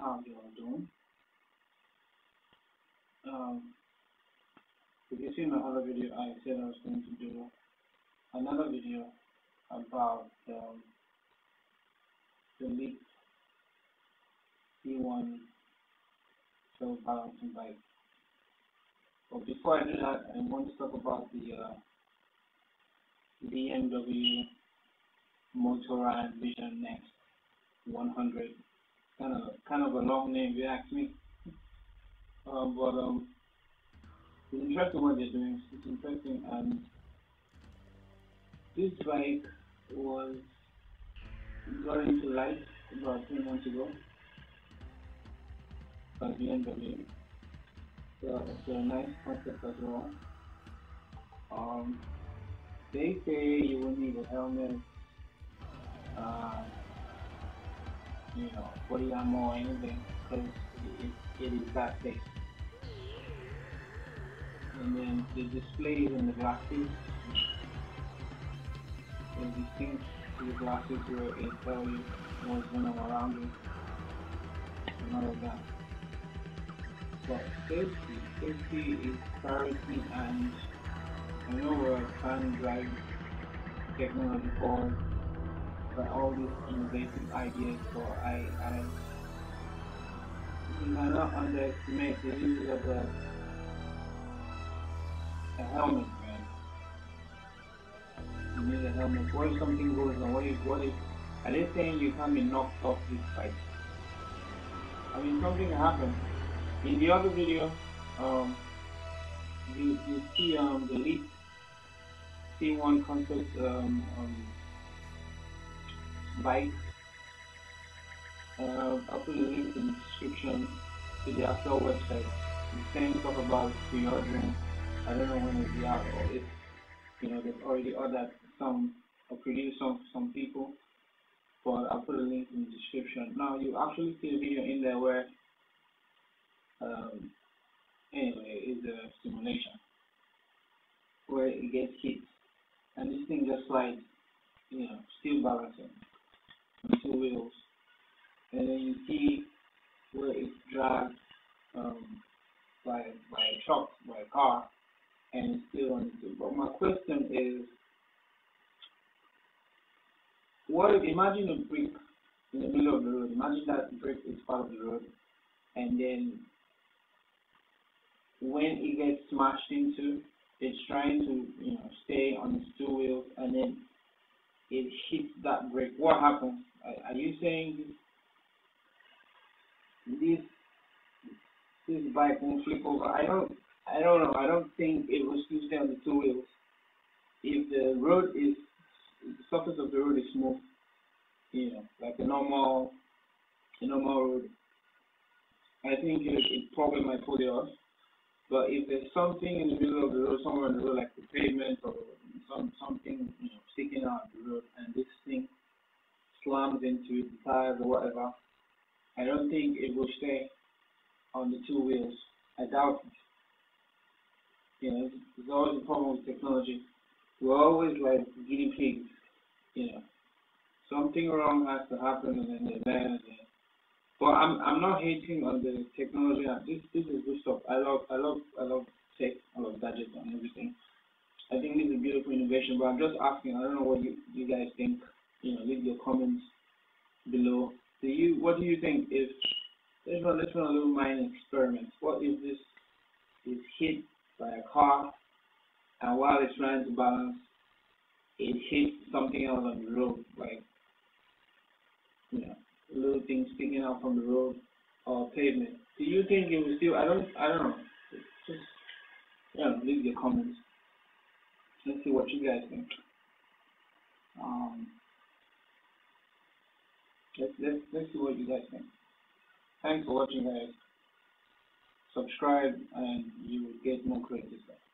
how you are doing. If you see my other video, I said I was going to do another video about the leaked C1 trail balancing bike. But before I do that, I want to talk about the BMW Motorrad Vision Next 100. Kind of a long name, if you ask me. But it's interesting what they're doing. It's interesting. And this bike got into life about 3 months ago by BMW. So it's a nice concept as well. They say you will need a helmet, body armor or anything, because it is that big. And then the displays and the glasses. There's these things to the glasses where it tells you what's going on around you and all of that. But safety is priority, and I know we're trying to drive technology forward by all these innovative ideas, but I cannot underestimate the use of a helmet, man. You need a helmet. What if something goes wrong? What if are they saying you can't be knocked off this bike? I mean, something happened. In the other video, you see the leaked C1 concept bike. I'll put the link in the description to the actual website. The same talk about pre-ordering. I don't know when it'll be out, or if they've already ordered some or produced some for some people, but I'll put a link in the description. Now you actually see a video in there where anyway, it's a simulation where it gets hit and this thing just slides, still balancing on two wheels, and then you see where it's dragged by a truck, by a car, and it's still on the two. But my question is, what if, imagine a brick in the middle of the road, imagine that brick is part of the road, and then when it gets smashed into, it's trying to stay on its two wheels, and then it hits that brake. What happens? Are you saying this bike won't flip over? I don't know. I don't think it will still stay on the two wheels. If the road is, the surface of the road is smooth, like a normal road, I think it probably might pull it off. But if there's something in the middle of the road, somewhere on the road, like the pavement or something sticking out of the road, and this thing slams into the tires or whatever, I don't think it will stay on the two wheels. I doubt it. There's always a problem with technology. We're always like guinea pigs. Something wrong has to happen, and then they're there. But I'm not hating on the technology. This is good stuff. I love tech, I love gadgets and everything. I think this is a beautiful innovation. But I'm just asking. I don't know what you guys think. Leave your comments below. What do you think? If let's run a little mind experiment. What if this is hit by a car, and while it's trying to balance, it hits something else on the road, like little things sticking out from the road or pavement? Do you think it will still? I don't know. Just leave your comments. Let's see what you guys think. Let's see what you guys think. Thanks for watching, guys. Subscribe and you will get more creative stuff.